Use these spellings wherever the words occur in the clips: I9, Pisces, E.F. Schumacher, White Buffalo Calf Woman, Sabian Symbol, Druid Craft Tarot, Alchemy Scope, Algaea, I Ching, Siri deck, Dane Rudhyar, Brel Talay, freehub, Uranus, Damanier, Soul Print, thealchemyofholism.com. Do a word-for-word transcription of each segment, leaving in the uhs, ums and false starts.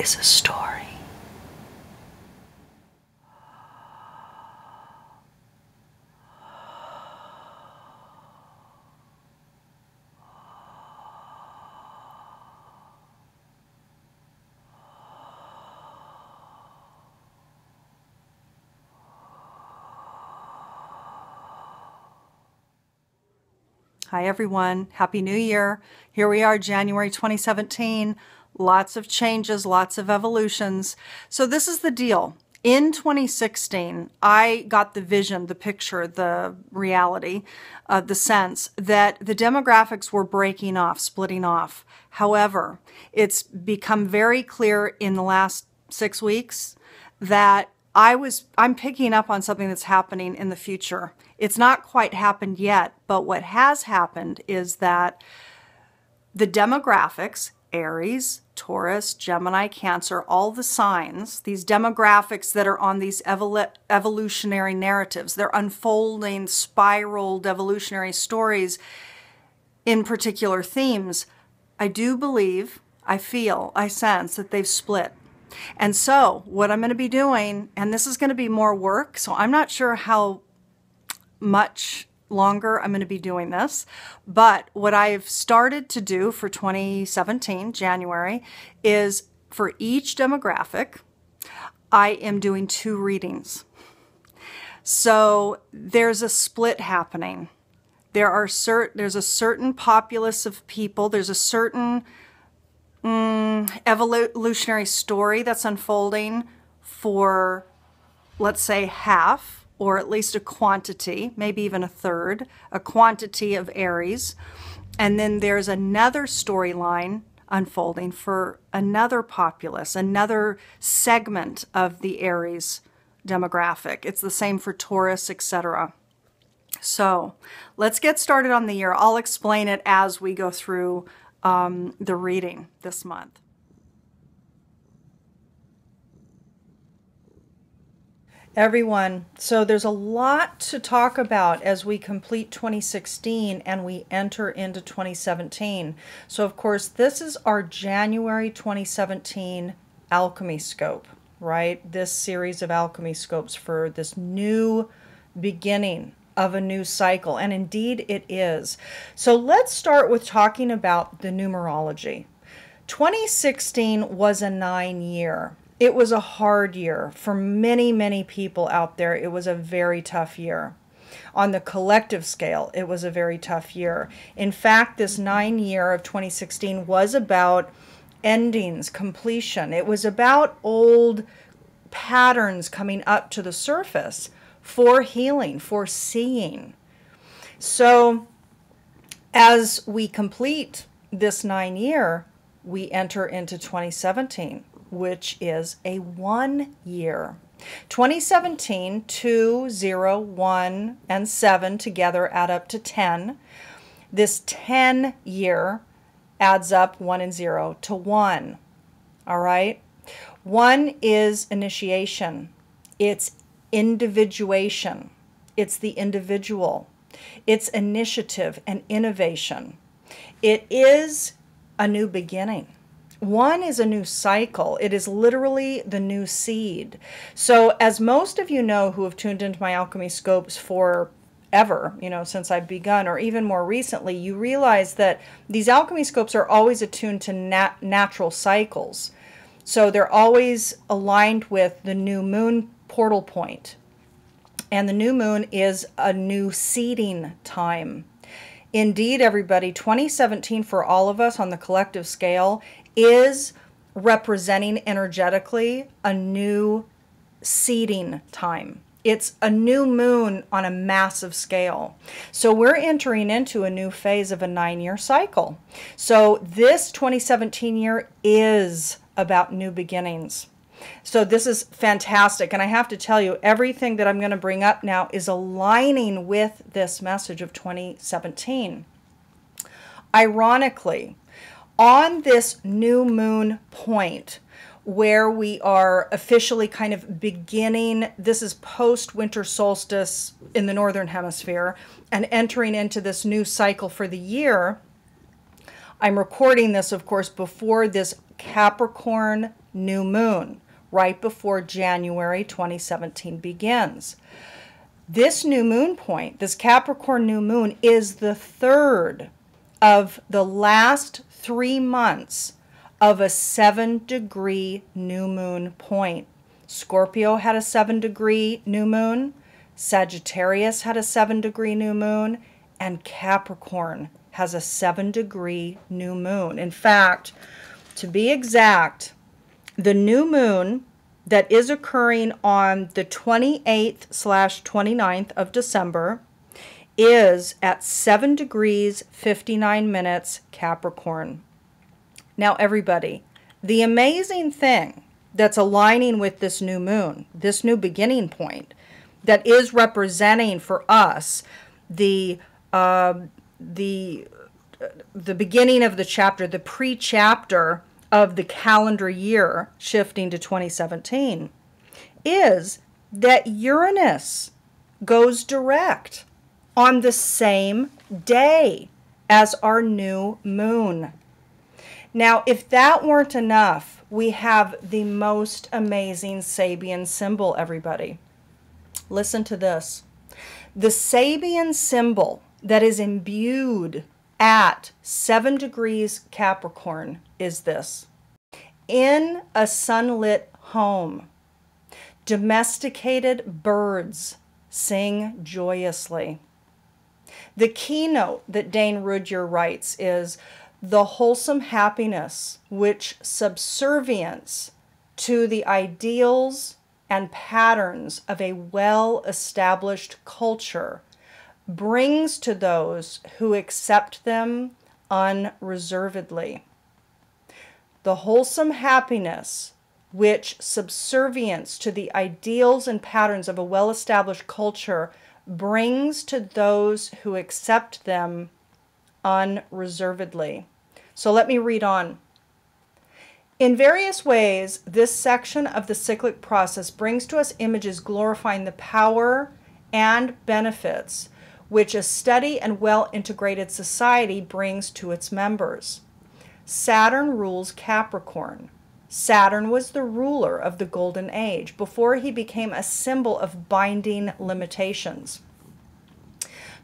is a story. Hi everyone, Happy New Year. Here we are, January twenty seventeen. Lots of changes, lots of evolutions. So this is the deal. In twenty sixteen, I got the vision, the picture, the reality, uh, the sense that the demographics were breaking off, splitting off. However, it's become very clear in the last six weeks that I was, I'm picking up on something that's happening in the future. It's not quite happened yet, but what has happened is that the demographics, Aries, Taurus, Gemini, Cancer, all the signs, these demographics that are on these evol evolutionary narratives, they're unfolding, spiraled evolutionary stories in particular themes, I do believe, I feel, I sense that they've split. And so what I'm going to be doing, and this is going to be more work, so I'm not sure how much longer I'm going to be doing this, but what I've started to do for twenty seventeen, January, is for each demographic, I am doing two readings. So there's a split happening. There are cert- there's a certain populace of people, there's a certain mm, evolutionary story that's unfolding for, let's say, half, or at least a quantity, maybe even a third, a quantity of Aries. And then there's another storyline unfolding for another populace, another segment of the Aries demographic. It's the same for Taurus, et cetera. So let's get started on the year. I'll explain it as we go through um, the reading this month. Everyone, so there's a lot to talk about as we complete twenty sixteen and we enter into twenty seventeen. So of course, this is our January twenty seventeen Alchemy Scope, right? This series of Alchemy Scopes for this new beginning of a new cycle, and indeed it is. So let's start with talking about the numerology. twenty sixteen was a nine year. It was a hard year for many, many people out there. It was a very tough year. On the collective scale, it was a very tough year. In fact, this nine year of twenty sixteen was about endings, completion. It was about old patterns coming up to the surface for healing, for seeing. So as we complete this nine year, we enter into twenty seventeen. Which is a one year. twenty seventeen, two, zero, one, and seven together add up to ten. This ten year adds up one and zero to one, all right? One is initiation. It's individuation. It's the individual. It's initiative and innovation. It is a new beginning. One is a new cycle. It is literally the new seed. So as most of you know who have tuned into my Alchemy Scopes forever, you know, since I've begun, or even more recently, you realize that these Alchemy Scopes are always attuned to nat natural cycles. So they're always aligned with the new moon portal point. And the new moon is a new seeding time. Indeed, everybody, twenty seventeen for all of us on the collective scale is representing energetically a new seeding time. It's a new moon on a massive scale. So we're entering into a new phase of a nine-year cycle. So this twenty seventeen year is about new beginnings. So this is fantastic. And I have to tell you, everything that I'm going to bring up now is aligning with this message of twenty seventeen. Ironically, on this new moon point where we are officially kind of beginning, this is post-winter solstice in the northern hemisphere and entering into this new cycle for the year. I'm recording this, of course, before this Capricorn new moon right before January twenty seventeen begins. This new moon point, this Capricorn new moon, is the third of the last three months of a seven degree new moon point. Scorpio had a seven degree new moon, Sagittarius had a seven degree new moon, and Capricorn has a seven degree new moon. In fact, to be exact, the new moon that is occurring on the twenty-eighth slash twenty-ninth of December is at seven degrees, fifty-nine minutes Capricorn. Now everybody, the amazing thing that's aligning with this new moon, this new beginning point, that is representing for us the, uh, the, the beginning of the chapter, the pre-chapter of the calendar year shifting to twenty seventeen, is that Uranus goes direct on the same day as our new moon. Now, if that weren't enough, we have the most amazing Sabian symbol, everybody. Listen to this. The Sabian symbol that is imbued at seven degrees Capricorn is this. In a sunlit home, domesticated birds sing joyously. The keynote that Dane Rudhyar writes is the wholesome happiness which subservience to the ideals and patterns of a well-established culture brings to those who accept them unreservedly. The wholesome happiness which subservience to the ideals and patterns of a well-established culture brings to those who accept them unreservedly. So let me read on. In various ways, this section of the cyclic process brings to us images glorifying the power and benefits which a steady and well-integrated society brings to its members. Saturn rules Capricorn. Saturn was the ruler of the Golden Age before he became a symbol of binding limitations.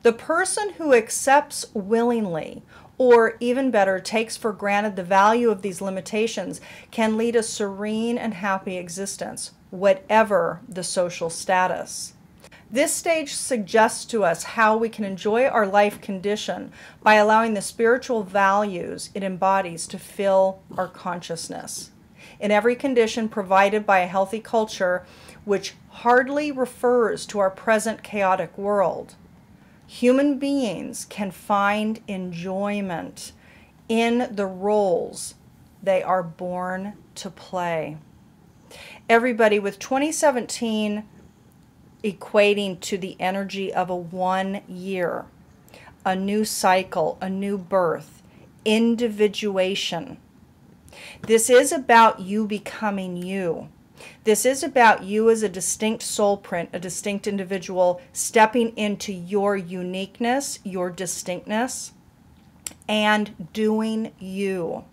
The person who accepts willingly, or even better, takes for granted the value of these limitations, can lead a serene and happy existence, whatever the social status. This stage suggests to us how we can enjoy our life condition by allowing the spiritual values it embodies to fill our consciousness. In every condition provided by a healthy culture, which hardly refers to our present chaotic world, human beings can find enjoyment in the roles they are born to play. Everybody, with twenty seventeen equating to the energy of a one year, a new cycle, a new birth, individuation. This is about you becoming you. This is about you as a distinct soul print, a distinct individual stepping into your uniqueness, your distinctness, and doing you.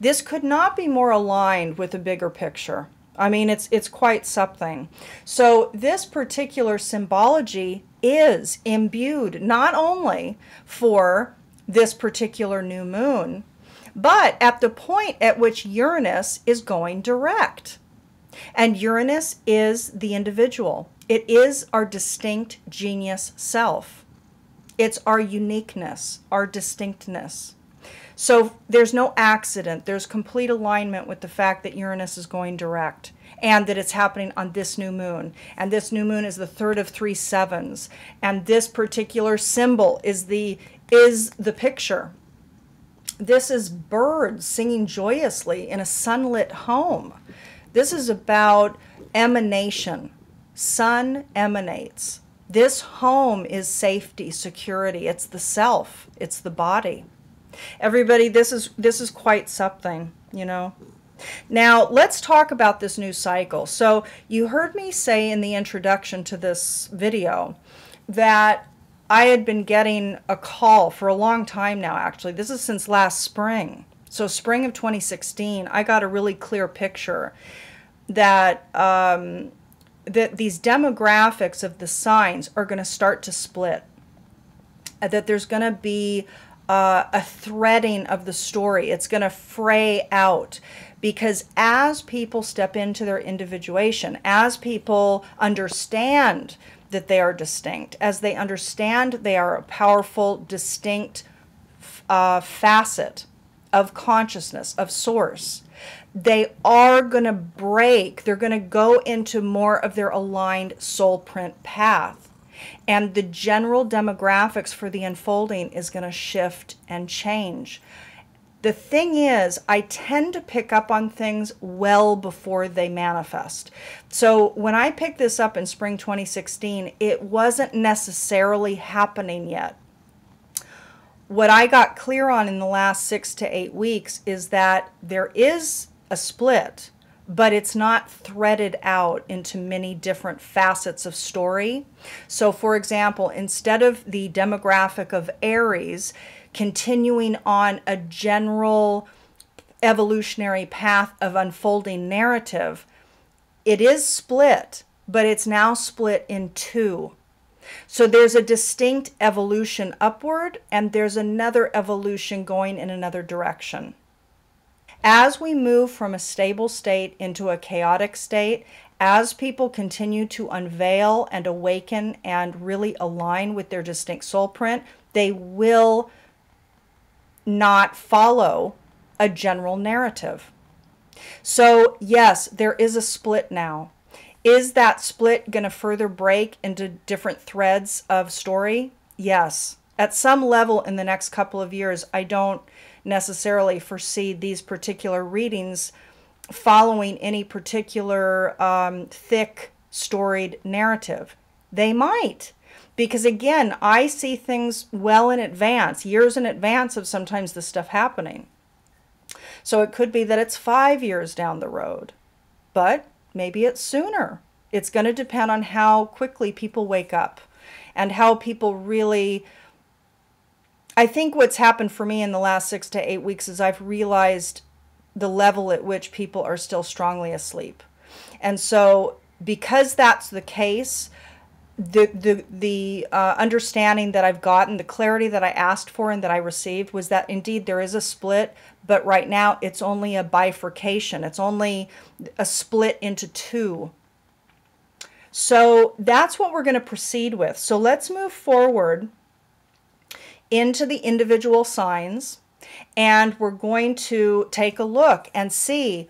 This could not be more aligned with a bigger picture. I mean, it's, it's quite something. So this particular symbology is imbued not only for this particular new moon, but at the point at which Uranus is going direct. And Uranus is the individual. It is our distinct genius self. It's our uniqueness, our distinctness. So there's no accident. There's complete alignment with the fact that Uranus is going direct and that it's happening on this new moon. And this new moon is the third of three sevens. And this particular symbol is the, is the picture. This is birds singing joyously in a sunlit home. This is about emanation. Sun emanates. This home is safety, security. It's the self. It's the body. Everybody, this is, this is quite something, you know. Now, let's talk about this new cycle. So you heard me say in the introduction to this video that I had been getting a call for a long time now, actually. This is since last spring. so spring of twenty sixteen, I got a really clear picture that um, that these demographics of the signs are going to start to split, that there's going to be uh, a threading of the story. It's going to fray out, because as people step into their individuation, as people understand that they are distinct, as they understand they are a powerful, distinct uh, facet of consciousness, of source, they are going to break. They're going to go into more of their aligned soul print path. And the general demographics for the unfolding is going to shift and change. The thing is, I tend to pick up on things well before they manifest. So when I picked this up in spring twenty sixteen, it wasn't necessarily happening yet. What I got clear on in the last six to eight weeks is that there is a split, but it's not threaded out into many different facets of story. So for example, instead of the demographic of Aries continuing on a general evolutionary path of unfolding narrative, it is split, but it's now split in two. So there's a distinct evolution upward, and there's another evolution going in another direction. As we move from a stable state into a chaotic state, as people continue to unveil and awaken and really align with their distinct soul print, they will not follow a general narrative. So yes, there is a split now. Is that split going to further break into different threads of story? Yes. At some level in the next couple of years, I don't necessarily foresee these particular readings following any particular um, thick, storied narrative. They might, because again, I see things well in advance, years in advance of sometimes this stuff happening. So it could be that it's five years down the road, but maybe it's sooner. It's going to depend on how quickly people wake up and how people really... I think what's happened for me in the last six to eight weeks is I've realized the level at which people are still strongly asleep. And so because that's the case, the, the, the uh, understanding that I've gotten, the clarity that I asked for and that I received was that indeed there is a split, but right now it's only a bifurcation. It's only a split into two. So that's what we're going to proceed with. So let's move forward into the individual signs, and we're going to take a look and see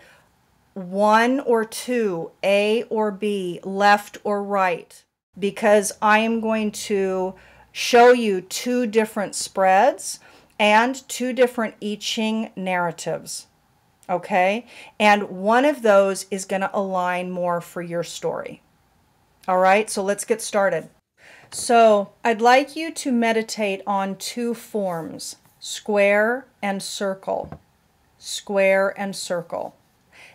one or two, A or B, left or right, because I am going to show you two different spreads and two different I Ching narratives, okay? And one of those is going to align more for your story. All right, so let's get started. So I'd like you to meditate on two forms, square and circle, square and circle.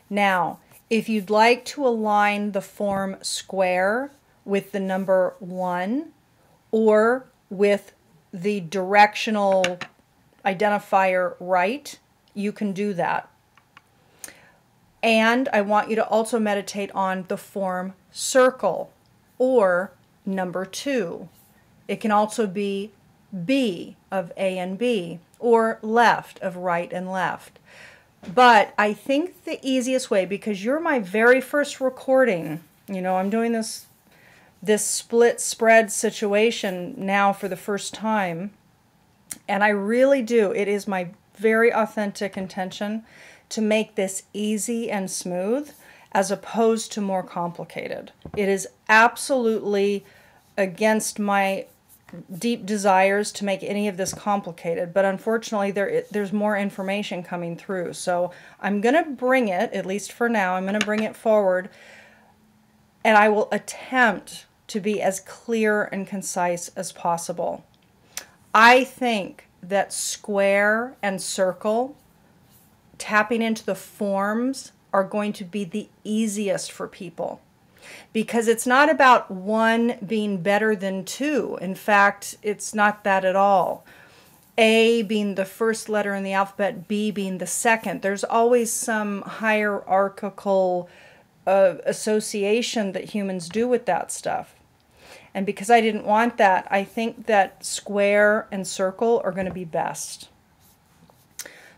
Now, if you'd like to align the form square with the number one or with the directional identifier right, you can do that. And I want you to also meditate on the form circle or number two. It can also be B of A and B, or left of right and left. But I think the easiest way, because you're my very first recording, you know, I'm doing this this split spread situation now for the first time, and I really do, it is my very authentic intention to make this easy and smooth as opposed to more complicated. It is absolutely against my deep desires to make any of this complicated, but unfortunately there there's more information coming through. So I'm gonna bring it, at least for now, I'm gonna bring it forward, and I will attempt to be as clear and concise as possible. I think that square and circle, tapping into the forms, are going to be the easiest for people, because it's not about one being better than two. In fact, it's not that at all. A being the first letter in the alphabet, B being the second. There's always some hierarchical uh, association that humans do with that stuff. And because I didn't want that, I think that square and circle are going to be best.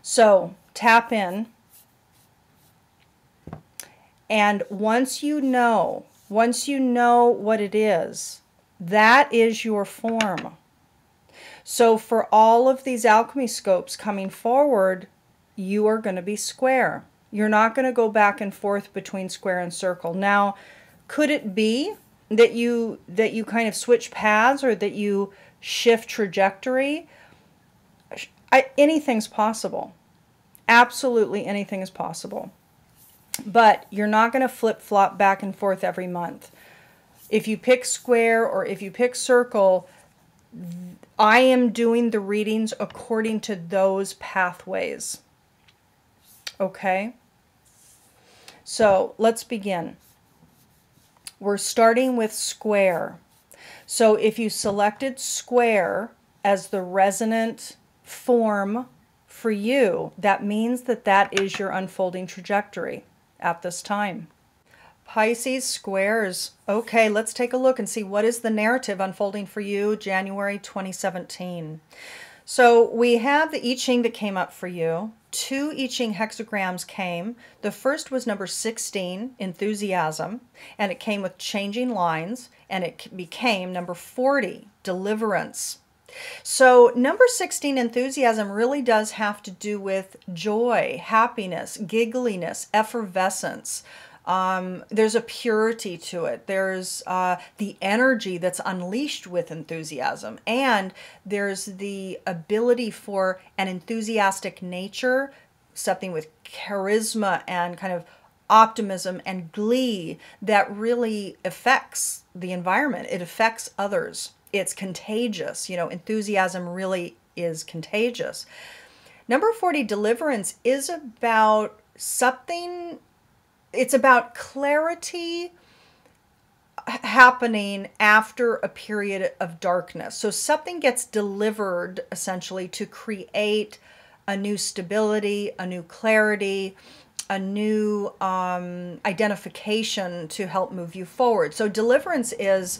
So tap in. And once you know, once you know what it is, that is your form. So for all of these alchemy scopes coming forward, you are going to be square. You're not going to go back and forth between square and circle. Now, could it be that you that you kind of switch paths or that you shift trajectory? I, anything's possible. Absolutely anything is possible. But you're not going to flip-flop back and forth every month. If you pick square or if you pick circle, I am doing the readings according to those pathways. Okay? So let's begin. We're starting with square. So if you selected square as the resonant form for you, that means that that is your unfolding trajectory at this time. Pisces squares. Okay, let's take a look and see what is the narrative unfolding for you January twenty seventeen. So we have the I Ching that came up for you. Two I Ching hexagrams came. The first was number sixteen, enthusiasm, and it came with changing lines, and it became number forty, deliverance. So number sixteen, enthusiasm, really does have to do with joy, happiness, giggliness, effervescence. Um, there's a purity to it. There's uh, the energy that's unleashed with enthusiasm. And there's the ability for an enthusiastic nature, something with charisma and kind of optimism and glee that really affects the environment. It affects others. It's contagious. You know, enthusiasm really is contagious. Number forty, deliverance, is about something... It's about clarity happening after a period of darkness. So something gets delivered essentially to create a new stability, a new clarity, a new um, identification to help move you forward. So deliverance is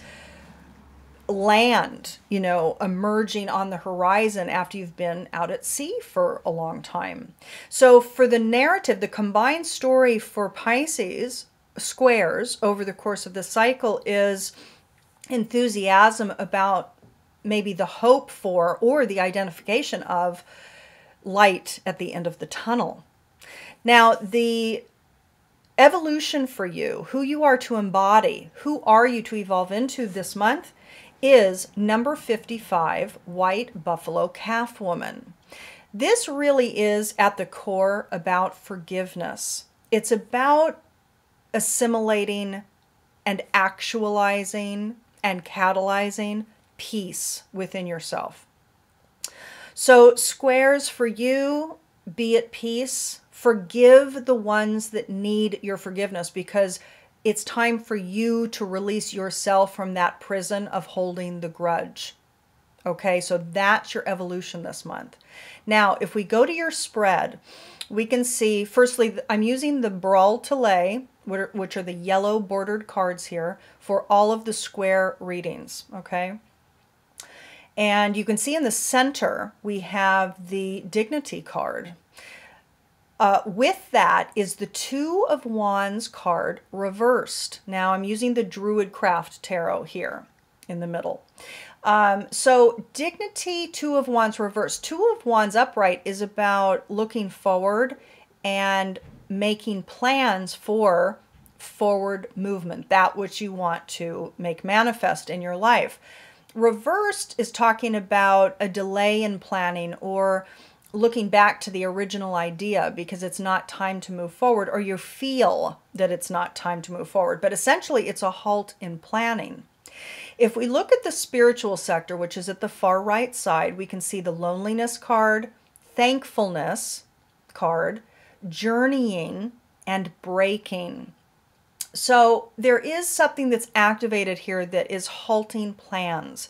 land, you know, emerging on the horizon after you've been out at sea for a long time. So for the narrative, the combined story for Pisces squares over the course of the cycle is enthusiasm about maybe the hope for or the identification of light at the end of the tunnel. Now, the evolution for you, who you are to embody, who are you to evolve into this month, is number fifty-five, White Buffalo Calf Woman. This really is at the core about forgiveness. It's about assimilating and actualizing and catalyzing peace within yourself. So squares for you, be at peace. Forgive the ones that need your forgiveness, because it's time for you to release yourself from that prison of holding the grudge. Okay, so that's your evolution this month. Now, if we go to your spread, we can see, firstly, I'm using the Brel Talay, which are the yellow bordered cards here, for all of the square readings, okay? And you can see in the center, we have the Dignity card. Uh, with that is the Two of Wands card reversed. Now I'm using the Druid Craft Tarot here in the middle. Um, so Dignity, Two of Wands reversed. Two of Wands upright is about looking forward and making plans for forward movement, that which you want to make manifest in your life. Reversed is talking about a delay in planning or looking back to the original idea because it's not time to move forward, or you feel that it's not time to move forward. But essentially, it's a halt in planning. If we look at the spiritual sector, which is at the far right side, we can see the Loneliness card, Thankfulness card, Journeying, and Breaking. So there is something that's activated here that is halting plans.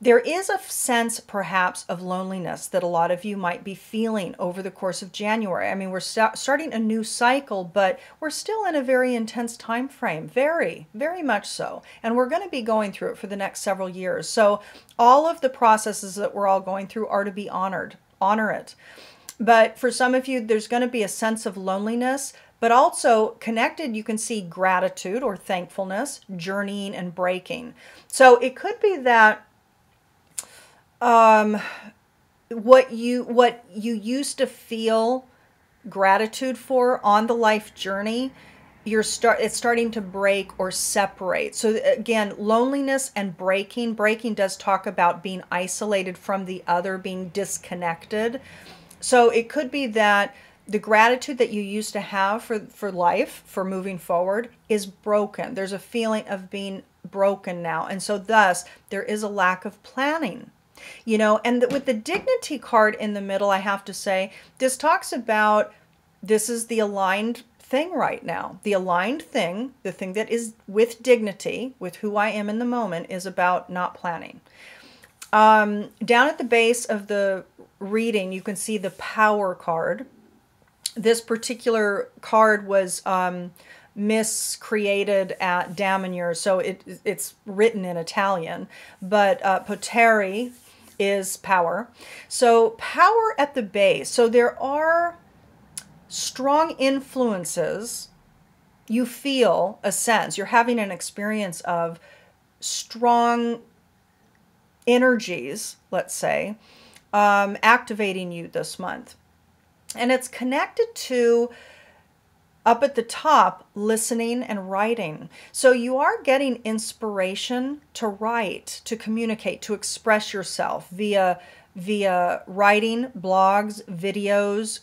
There is a sense, perhaps, of loneliness that a lot of you might be feeling over the course of January. I mean, we're st- starting a new cycle, but we're still in a very intense time frame. Very, very much so. And we're going to be going through it for the next several years. So all of the processes that we're all going through are to be honored. Honor it. But for some of you, there's going to be a sense of loneliness, but also connected, you can see gratitude or thankfulness, journeying and breaking. So it could be that um, what you what you used to feel gratitude for on the life journey, you're start it's starting to break or separate. So again, loneliness and breaking. Breaking does talk about being isolated from the other, being disconnected. So it could be that the gratitude that you used to have for, for life, for moving forward, is broken. There's a feeling of being broken now. And so thus, there is a lack of planning. You know, and the, with the dignity card in the middle, I have to say, this talks about, this is the aligned thing right now. The aligned thing, the thing that is with dignity, with who I am in the moment, is about not planning. Um, down at the base of the reading, you can see the power card. This particular card was um, miscreated at Damanier, so it, it's written in Italian, but uh, poteri is power. So power at the base. So there are strong influences. You feel a sense, you're having an experience of strong energies, let's say, Um, activating you this month. And it's connected to, up at the top, listening and writing. So you are getting inspiration to write, to communicate, to express yourself via, via writing, blogs, videos,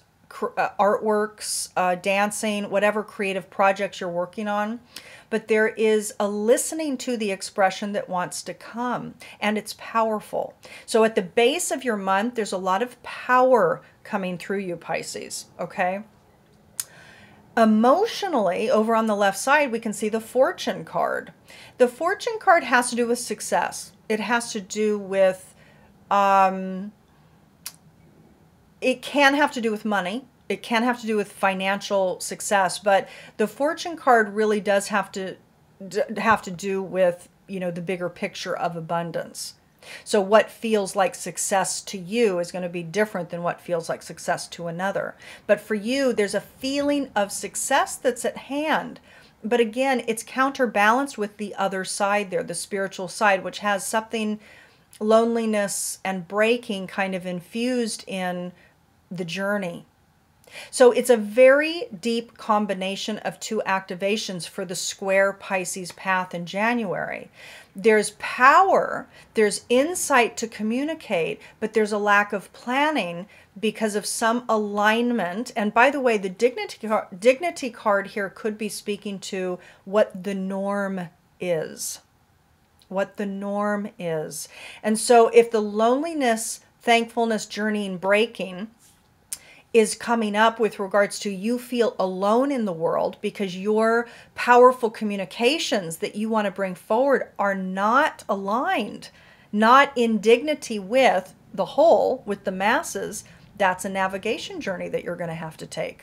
artworks, uh, dancing, whatever creative projects you're working on. But there is a listening to the expression that wants to come, and it's powerful. So at the base of your month, there's a lot of power coming through you, Pisces, okay? Emotionally, over on the left side, we can see the fortune card. The fortune card has to do with success. It has to do with, um, it can have to do with money. It can have to do with financial success, but the fortune card really does have to d have to do with, you know, the bigger picture of abundance. So what feels like success to you is going to be different than what feels like success to another. But for you, there's a feeling of success that's at hand. But again, it's counterbalanced with the other side there, the spiritual side, which has something loneliness and breaking kind of infused in the journey. So it's a very deep combination of two activations for the square Pisces path in January. There's power, there's insight to communicate, but there's a lack of planning because of some alignment. And by the way, the dignity, dignity card here could be speaking to what the norm is. What the norm is. And so if the loneliness, thankfulness, journeying, breaking is coming up with regards to you feel alone in the world because your powerful communications that you want to bring forward are not aligned, not in dignity with the whole, with the masses, that's a navigation journey that you're going to have to take.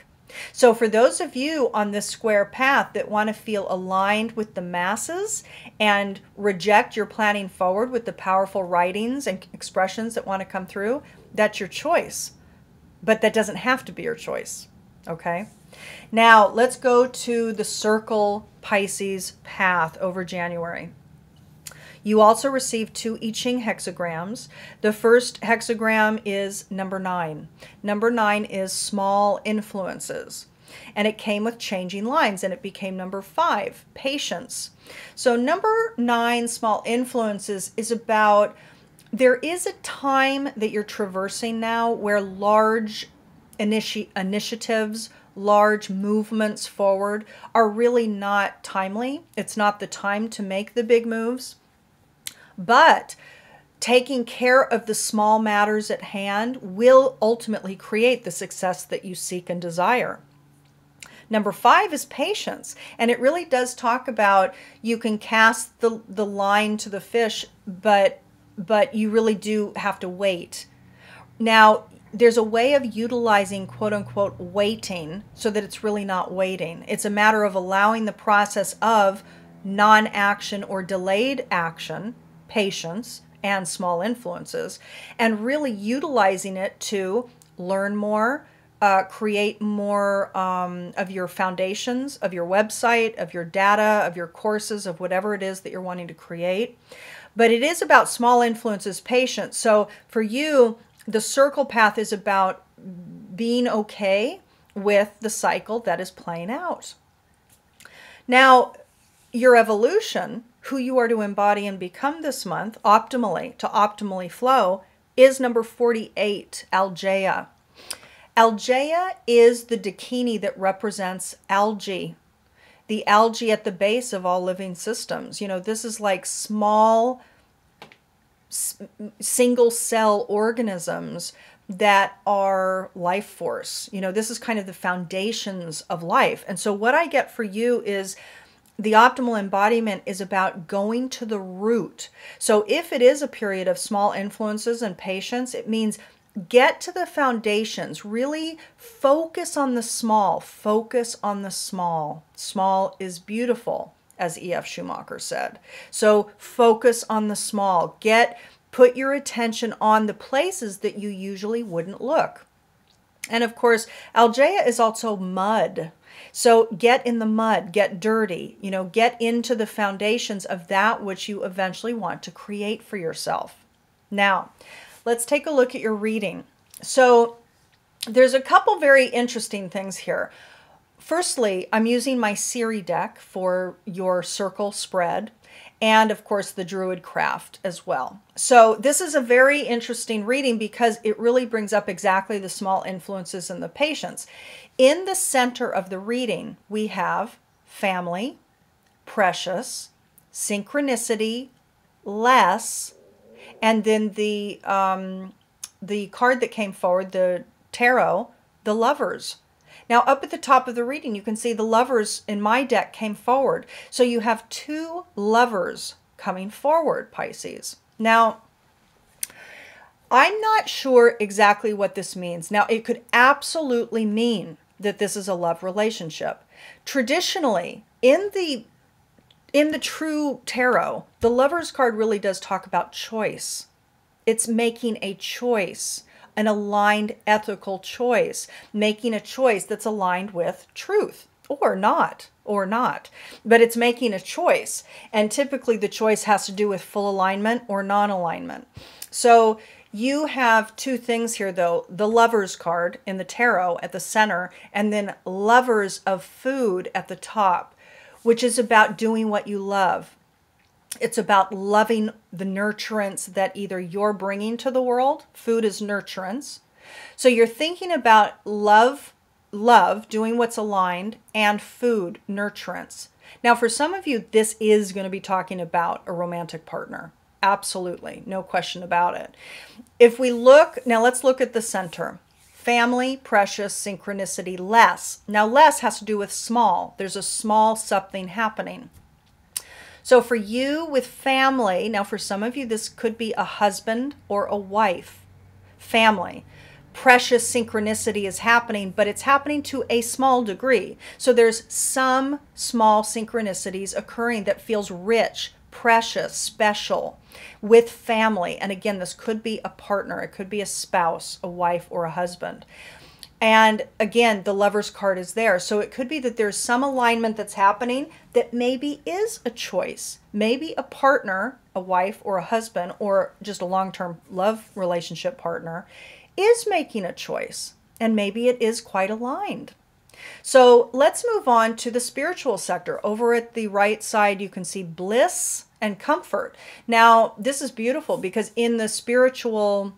So for those of you on this square path that want to feel aligned with the masses and reject your planning forward with the powerful writings and expressions that want to come through, that's your choice. But that doesn't have to be your choice, okay? Now, let's go to the circle Pisces path over January. You also received two I Ching hexagrams. The first hexagram is number nine. Number nine is small influences. And it came with changing lines, and it became number five, patience. So number nine, small influences, is about... there is a time that you're traversing now where large initi initiatives, large movements forward are really not timely. It's not the time to make the big moves. But taking care of the small matters at hand will ultimately create the success that you seek and desire. Number five is patience, and it really does talk about you can cast the, the line to the fish, but but you really do have to wait. Now, there's a way of utilizing quote unquote waiting so that it's really not waiting. It's a matter of allowing the process of non-action or delayed action, patience, and small influences, and really utilizing it to learn more, uh, create more um, of your foundations, of your website, of your data, of your courses, of whatever it is that you're wanting to create. But it is about small influences, patience. So for you, the circle path is about being okay with the cycle that is playing out. Now, your evolution, who you are to embody and become this month, optimally, to optimally flow, is number forty-eight, Algaea. Algaea is the Dakini that represents algae, the algae at the base of all living systems. You know, this is like small single cell organisms that are life force. You know, this is kind of the foundations of life. And so what I get for you is the optimal embodiment is about going to the root. So if it is a period of small influences and patience, it means get to the foundations, really focus on the small, focus on the small. Small is beautiful, as E F Schumacher said. So focus on the small. Get, put your attention on the places that you usually wouldn't look. And of course, Algaea is also mud. So get in the mud, get dirty, you know, get into the foundations of that which you eventually want to create for yourself. Now, let's take a look at your reading. So there's a couple very interesting things here. Firstly, I'm using my Siri deck for your circle spread and, of course, the Druid Craft as well. So this is a very interesting reading because it really brings up exactly the small influences and the patience. In the center of the reading, we have family, precious, synchronicity, less, and then the, um, the card that came forward, the tarot, the Lovers. Now, up at the top of the reading, you can see the Lovers in my deck came forward. So you have two Lovers coming forward, Pisces. Now, I'm not sure exactly what this means. Now, it could absolutely mean that this is a love relationship. Traditionally, in the, in the true tarot, the Lovers card really does talk about choice. It's making a choice, an aligned ethical choice, making a choice that's aligned with truth or not, or not, but it's making a choice. And typically the choice has to do with full alignment or non-alignment. So you have two things here though, the Lovers card in the tarot at the center, and then Lovers of Food at the top, which is about doing what you love. It's about loving the nurturance that either you're bringing to the world. Food is nurturance. So you're thinking about love, love, doing what's aligned, and food, nurturance. Now, for some of you, this is going to be talking about a romantic partner. Absolutely. No question about it. If we look, now let's look at the center. Family, precious, synchronicity, less. Now, less has to do with small. There's a small something happening. So for you with family, now for some of you, this could be a husband or a wife, family. Precious synchronicity is happening, but it's happening to a small degree. So there's some small synchronicities occurring that feels rich, precious, special with family. And again, this could be a partner. It could be a spouse, a wife, or a husband. And again, the Lover's card is there. So it could be that there's some alignment that's happening that maybe is a choice, maybe a partner, a wife or a husband, or just a long-term love relationship partner is making a choice. And maybe it is quite aligned. So let's move on to the spiritual sector. Over at the right side, you can see bliss and comfort. Now, this is beautiful because in the spiritual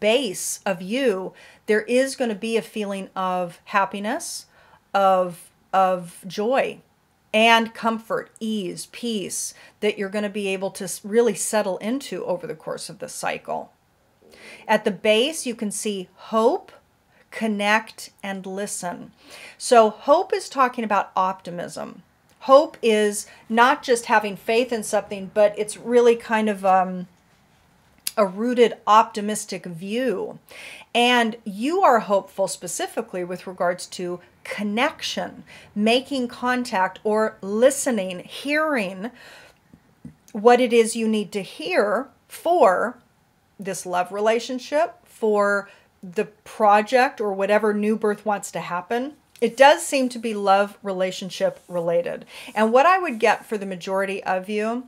base of you, there is going to be a feeling of happiness, of, of joy and comfort, ease, peace that you're going to be able to really settle into over the course of the cycle. At the base, you can see hope, connect, and listen. So hope is talking about optimism. Hope is not just having faith in something, but it's really kind of um, a rooted, optimistic view. And you are hopeful specifically with regards to connection, making contact, or listening, hearing what it is you need to hear for this love relationship, for the project, or whatever new birth wants to happen. It does seem to be love relationship related. And what I would get for the majority of you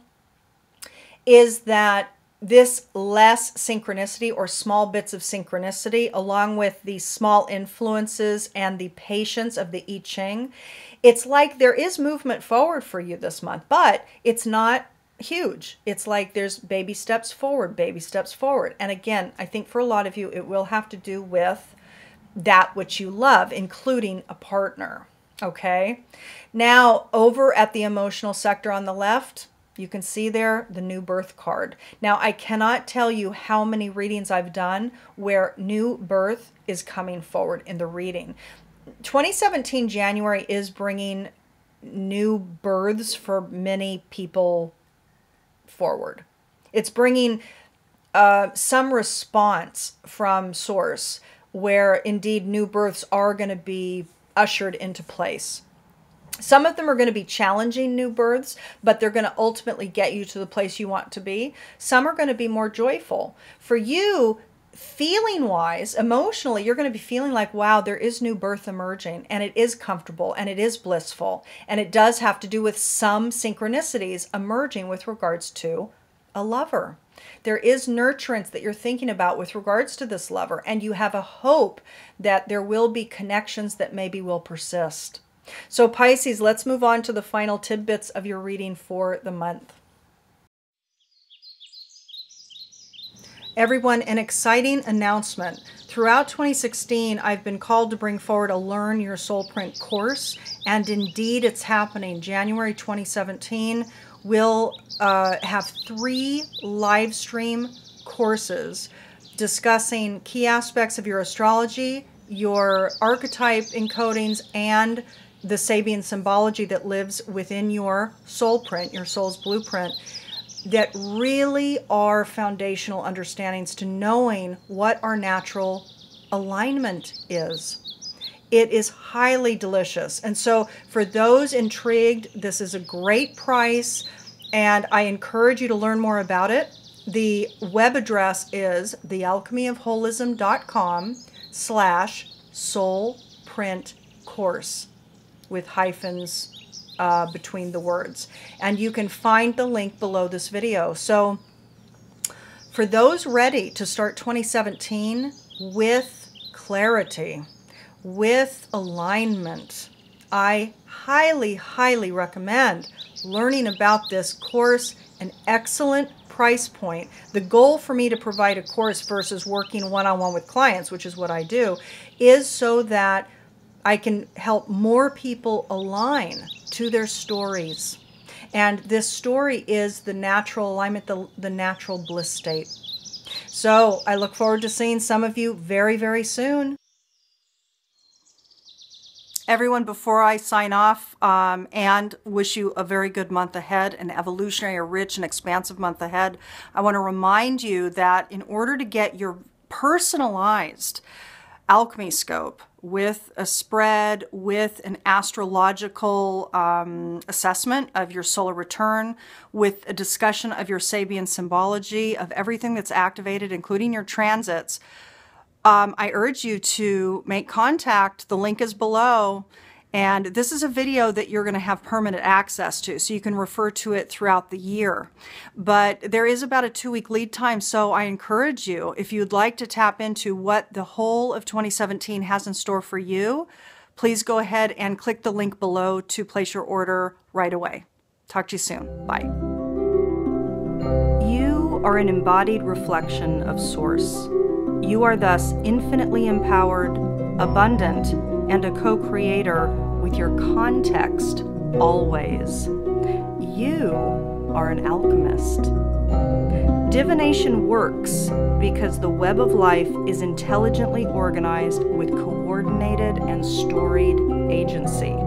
is that this less synchronicity, or small bits of synchronicity, along with the small influences and the patience of the I Ching, it's like there is movement forward for you this month, but it's not huge. It's like there's baby steps forward, baby steps forward. And again, I think for a lot of you, it will have to do with that which you love, including a partner. Okay. Now, over at the emotional sector on the left, you can see there the new birth card. Now, I cannot tell you how many readings I've done where new birth is coming forward in the reading. twenty seventeen January is bringing new births for many people forward. It's bringing uh, some response from source where indeed new births are going to be ushered into place. Some of them are going to be challenging new births, but they're going to ultimately get you to the place you want to be. Some are going to be more joyful. For you, feeling-wise, emotionally, you're going to be feeling like, wow, there is new birth emerging, and it is comfortable, and it is blissful, and it does have to do with some synchronicities emerging with regards to a lover. There is nurturance that you're thinking about with regards to this lover, and you have a hope that there will be connections that maybe will persist. So Pisces, let's move on to the final tidbits of your reading for the month. Everyone, an exciting announcement. Throughout twenty sixteen, I've been called to bring forward a Learn Your Soul Print course, and indeed it's happening. January twenty seventeen, we'll uh, have three live stream courses discussing key aspects of your astrology, your archetype encodings, and the Sabian symbology that lives within your soul print, your soul's blueprint, that really are foundational understandings to knowing what our natural alignment is. It is highly delicious. And so for those intrigued, this is a great price, and I encourage you to learn more about it. The web address is the alchemy of holism dot com slash soul print course with hyphens uh, between the words. And you can find the link below this video. So for those ready to start twenty seventeen with clarity, with alignment, I highly, highly recommend learning about this course. An excellent price point. The goal for me to provide a course versus working one-on-one with clients, which is what I do, is so that I can help more people align to their stories. And this story is the natural alignment, the, the natural bliss state. So I look forward to seeing some of you very, very soon. Everyone, before I sign off um, and wish you a very good month ahead, an evolutionary, a rich and expansive month ahead, I want to remind you that in order to get your personalized alchemy scope with a spread, with an astrological um, assessment of your solar return, with a discussion of your Sabian symbology, of everything that's activated, including your transits, Um, I urge you to make contact. The link is below. And this is a video that you're going to have permanent access to, so you can refer to it throughout the year. But there is about a two-week lead time, so I encourage you, if you'd like to tap into what the whole of twenty seventeen has in store for you, please go ahead and click the link below to place your order right away. Talk to you soon. Bye. You are an embodied reflection of Source. You are thus infinitely empowered, abundant, and a co-creator with your context always. You are an alchemist. Divination works because the web of life is intelligently organized with coordinated and storied agency.